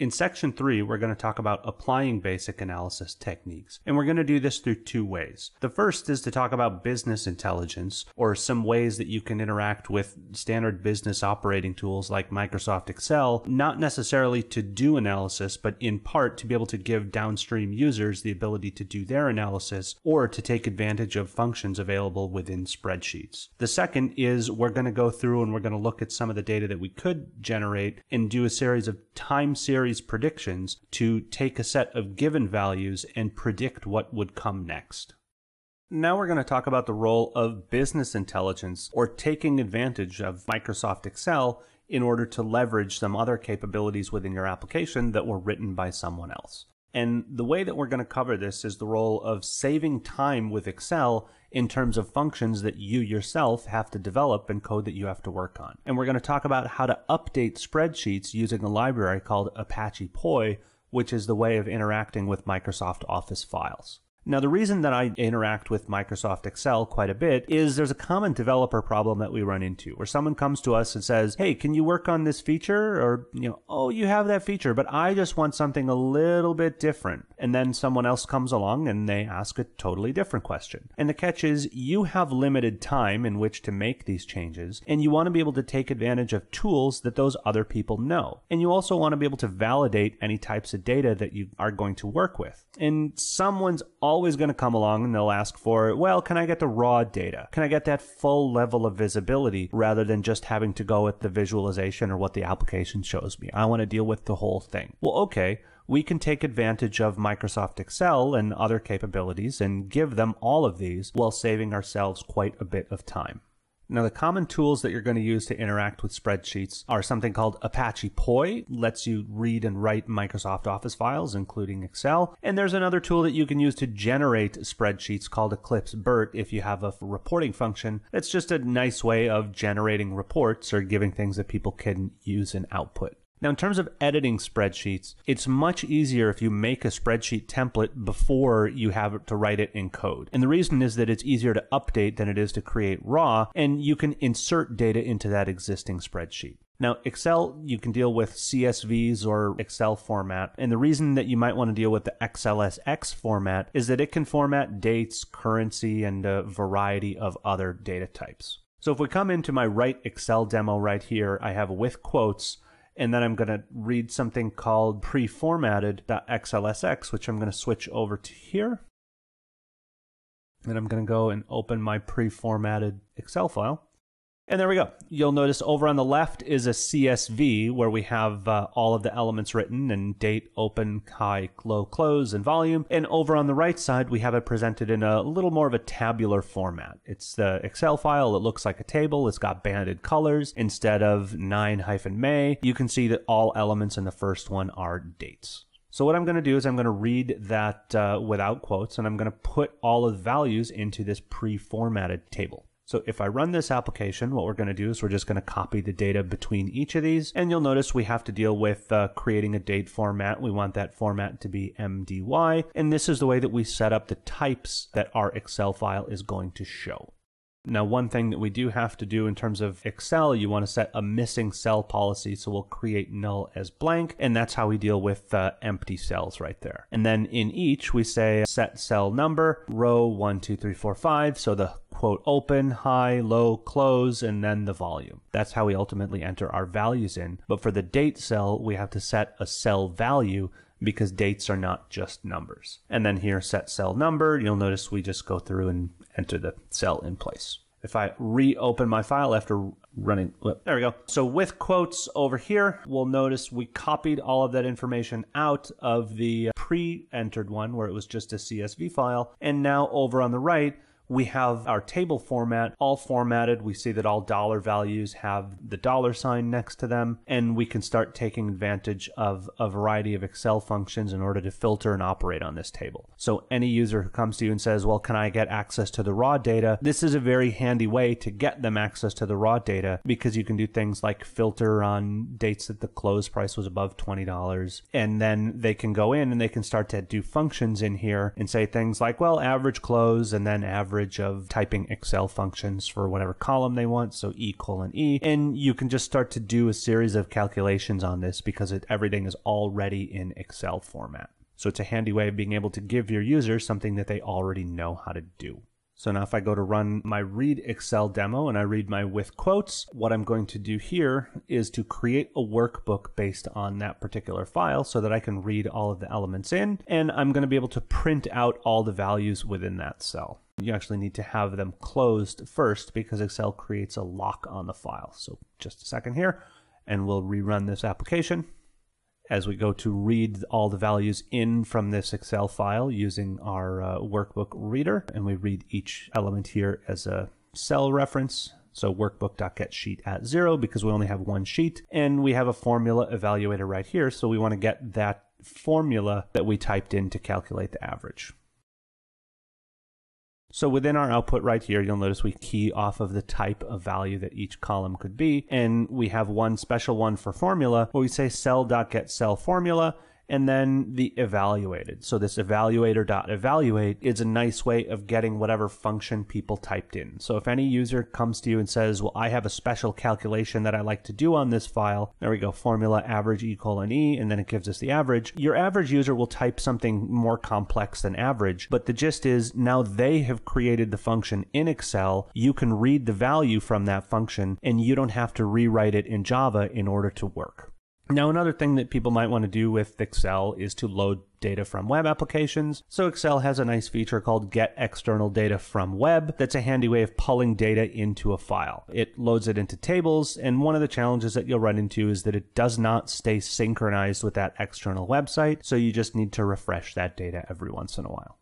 In section 3, we're going to talk about applying basic analysis techniques, and we're going to do this through two ways. The first is to talk about business intelligence, or some ways that you can interact with standard business operating tools like Microsoft Excel, not necessarily to do analysis, but in part to be able to give downstream users the ability to do their analysis or to take advantage of functions available within spreadsheets. The second is we're going to go through and we're going to look at some of the data that we could generate and do a series of time series predictions to take a set of given values and predict what would come next. Now we're going to talk about the role of business intelligence, or taking advantage of Microsoft Excel in order to leverage some other capabilities within your application that were written by someone else. And the way that we're going to cover this is the role of saving time with Excel in terms of functions that you yourself have to develop and code that you have to work on. And we're going to talk about how to update spreadsheets using a library called Apache POI, which is the way of interacting with Microsoft Office files. Now, the reason that I interact with Microsoft Excel quite a bit is there's a common developer problem that we run into, where someone comes to us and says, hey, can you work on this feature? Or, oh, you have that feature, but I just want something a little bit different. And then someone else comes along and they ask a totally different question. And the catch is, you have limited time in which to make these changes, and you want to be able to take advantage of tools that those other people know. And you also want to be able to validate any types of data that you are going to work with. And someone's always going to come along and they'll ask for, well, can I get the raw data? Can I get that full level of visibility rather than just having to go with the visualization or what the application shows me? I want to deal with the whole thing. Well, okay, we can take advantage of Microsoft Excel and other capabilities and give them all of these while saving ourselves quite a bit of time. Now, the common tools that you're going to use to interact with spreadsheets are something called Apache POI, lets you read and write Microsoft Office files, including Excel. And there's another tool that you can use to generate spreadsheets called Eclipse BERT if you have a reporting function. It's just a nice way of generating reports or giving things that people can use in output. Now, in terms of editing spreadsheets, it's much easier if you make a spreadsheet template before you have to write it in code. And the reason is that it's easier to update than it is to create raw, and you can insert data into that existing spreadsheet. Now, Excel, you can deal with CSVs or Excel format. And the reason that you might want to deal with the XLSX format is that it can format dates, currency, and a variety of other data types. So if we come into my Write Excel demo right here, I have with quotes, and then I'm going to read something called preformatted.xlsx, which I'm going to switch over to here. And I'm going to go and open my preformatted Excel file. And there we go. You'll notice over on the left is a CSV where we have all of the elements written, and date, open, high, low, close, and volume. And over on the right side, we have it presented in a little more of a tabular format. It's the Excel file. It looks like a table. It's got banded colors instead of 9-May. You can see that all elements in the first one are dates. So what I'm going to do is I'm going to read that without quotes, and I'm going to put all of the values into this pre-formatted table. So if I run this application, what we're going to do is we're just going to copy the data between each of these. And you'll notice we have to deal with creating a date format. We want that format to be MDY. And this is the way that we set up the types that our Excel file is going to show. Now, one thing that we do have to do in terms of Excel, you want to set a missing cell policy. So we'll create null as blank. And that's how we deal with empty cells right there. And then in each, we say set cell number, row 1, 2, 3, 4, 5. So the quote open, high, low, close, and then the volume. That's how we ultimately enter our values in. But for the date cell, we have to set a cell value, because dates are not just numbers. And then here, set cell number, you'll notice we just go through and enter the cell in place. If I reopen my file after running, there we go. So with quotes over here, we'll notice we copied all of that information out of the pre-entered one where it was just a CSV file. And now over on the right, we have our table format all formatted. We see that all dollar values have the dollar sign next to them, and we can start taking advantage of a variety of Excel functions in order to filter and operate on this table. So any user who comes to you and says, well, can I get access to the raw data? This is a very handy way to get them access to the raw data, because you can do things like filter on dates that the close price was above $20. And then they can go in and they can start to do functions in here and say things like, well, average close and then average average of typing Excel functions for whatever column they want, so E:E, and you can just start to do a series of calculations on this because everything is already in Excel format. So it's a handy way of being able to give your users something that they already know how to do. So now if I go to run my read Excel demo and I read my with quotes, what I'm going to do here is to create a workbook based on that particular file so that I can read all of the elements in, and I'm going to be able to print out all the values within that cell. You actually need to have them closed first because Excel creates a lock on the file. So just a second here, and we'll rerun this application. As we go to read all the values in from this Excel file using our workbook reader, and we read each element here as a cell reference. So workbook.getSheet@0 because we only have one sheet, and we have a formula evaluator right here. So we want to get that formula that we typed in to calculate the average. So within our output right here, you'll notice we key off of the type of value that each column could be. And we have one special one for formula where we say cell.getCellFormula and then the evaluated. So this evaluator.evaluate is a nice way of getting whatever function people typed in. So if any user comes to you and says, well, I have a special calculation that I like to do on this file. There we go, formula average E:E, and then it gives us the average. Your average user will type something more complex than average, but the gist is now they have created the function in Excel. You can read the value from that function and you don't have to rewrite it in Java in order to work. Now, another thing that people might want to do with Excel is to load data from web applications. So Excel has a nice feature called Get External Data from Web. That's a handy way of pulling data into a file. It loads it into tables, and one of the challenges that you'll run into is that it does not stay synchronized with that external website, so you just need to refresh that data every once in a while.